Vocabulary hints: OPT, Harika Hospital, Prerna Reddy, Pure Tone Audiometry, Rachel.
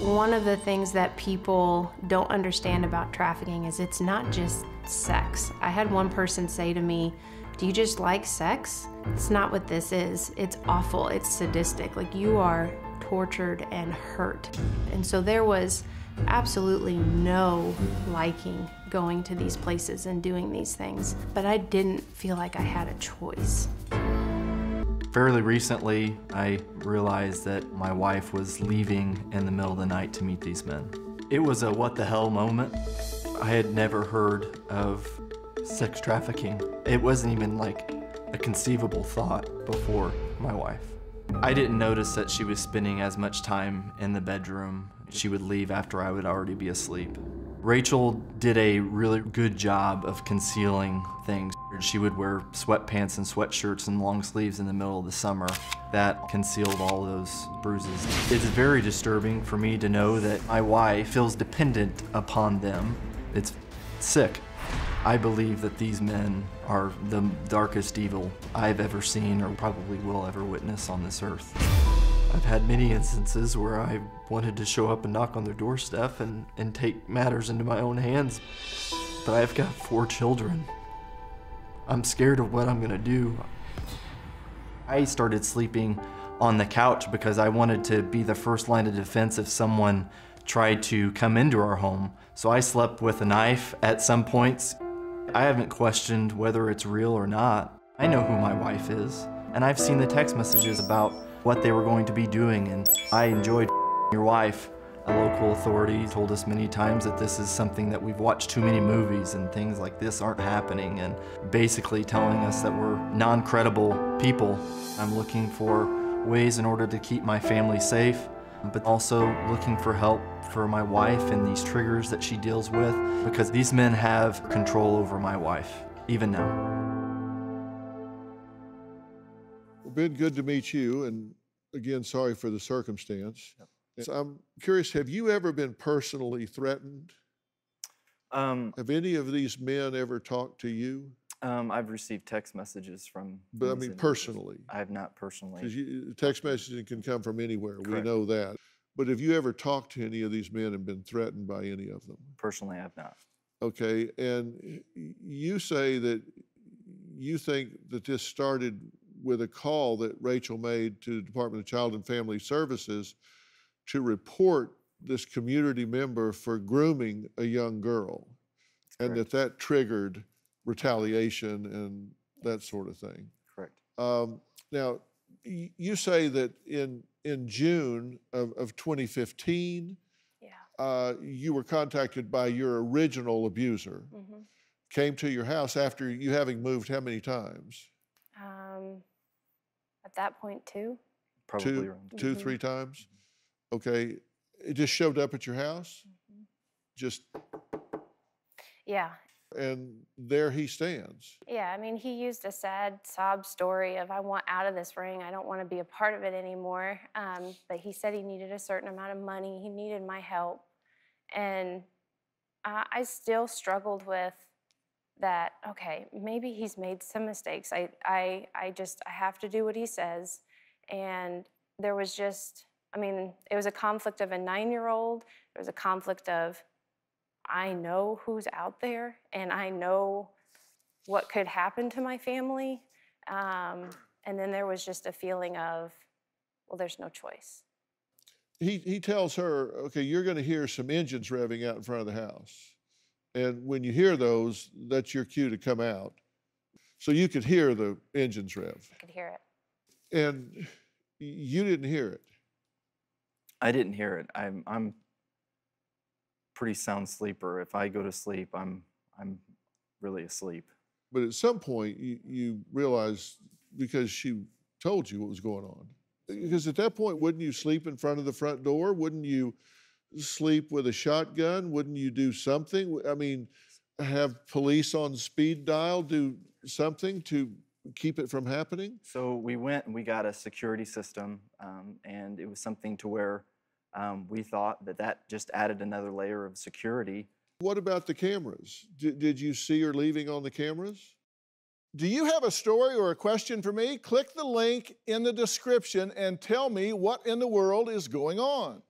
One of the things that people don't understand about trafficking is it's not just sex. I had one person say to me, "Do you just like sex?" It's not what this is. It's awful, it's sadistic. Like, you are tortured and hurt. And so there was absolutely no liking going to these places and doing these things, but I didn't feel like I had a choice. Fairly recently, I realized that my wife was leaving in the middle of the night to meet these men. It was a what the hell moment. I had never heard of sex trafficking. It wasn't even like a conceivable thought before my wife. I didn't notice that she was spending as much time in the bedroom. She would leave after I would already be asleep. Rachel did a really good job of concealing things. She would wear sweatpants and sweatshirts and long sleeves in the middle of the summer. That concealed all those bruises. It's very disturbing for me to know that my wife feels dependent upon them. It's sick. I believe that these men are the darkest evil I've ever seen or probably will ever witness on this earth. I've had many instances where I wanted to show up and knock on their doorstep and take matters into my own hands. But I've got 4 children. I'm scared of what I'm gonna do. I started sleeping on the couch because I wanted to be the first line of defense if someone tried to come into our home. So I slept with a knife at some points. I haven't questioned whether it's real or not. I know who my wife is, and I've seen the text messages about what they were going to be doing, and I enjoyed your wife. A local authority told us many times that this is something that we've watched too many movies and things like this aren't happening, and basically telling us that we're non-credible people. I'm looking for ways in order to keep my family safe, but also looking for help for my wife and these triggers that she deals with, because these men have control over my wife, even now. Been good to meet you, and again, sorry for the circumstance. Yep. So I'm curious, have you ever been personally threatened? Have any of these men ever talked to you? I've received text messages from... But I mean personally? I have not personally. Because text messaging can come from anywhere, correct. We know that. But have you ever talked to any of these men and been threatened by any of them? Personally, I have not. Okay, and you say that you think that this started with a call that Rachel made to the Department of Child and Family Services to report this community member for grooming a young girl. That's and correct. that triggered retaliation and that sort of thing. Correct. Now, you say that in June of 2015, yeah. You were contacted by your original abuser, mm-hmm. Came to your house after you having moved how many times? At that point, 2. Probably around 2, mm-hmm. 3 times? Okay. It just showed up at your house? Mm-hmm. Just... Yeah. And there he stands. Yeah, I mean, he used a sad sob story of, I want out of this ring. I don't want to be a part of it anymore. But he said he needed a certain amount of money. He needed my help. And I still struggled with that, okay, maybe he's made some mistakes. I have to do what he says. And there was just, I mean, it was a conflict of a 9-year-old. There was a conflict of, I know who's out there and I know what could happen to my family. And then there was just a feeling of, well, there's no choice. He tells her, okay, you're gonna hear some engines revving out in front of the house. And when you hear those, that's your cue to come out. So you could hear the engines rev. I could hear it. And you didn't hear it. I didn't hear it. I'm pretty sound sleeper. If I go to sleep, I'm really asleep. But at some point, you realized, because she told you what was going on. Because at that point, wouldn't you sleep in front of the front door? Wouldn't you sleep with a shotgun? Wouldn't you do something? I mean, have police on speed dial, do something to keep it from happening? So we went and we got a security system, and it was something to where we thought that just added another layer of security. What about the cameras? Did you see her leaving on the cameras? Do you have a story or a question for me? Click the link in the description and tell me what in the world is going on.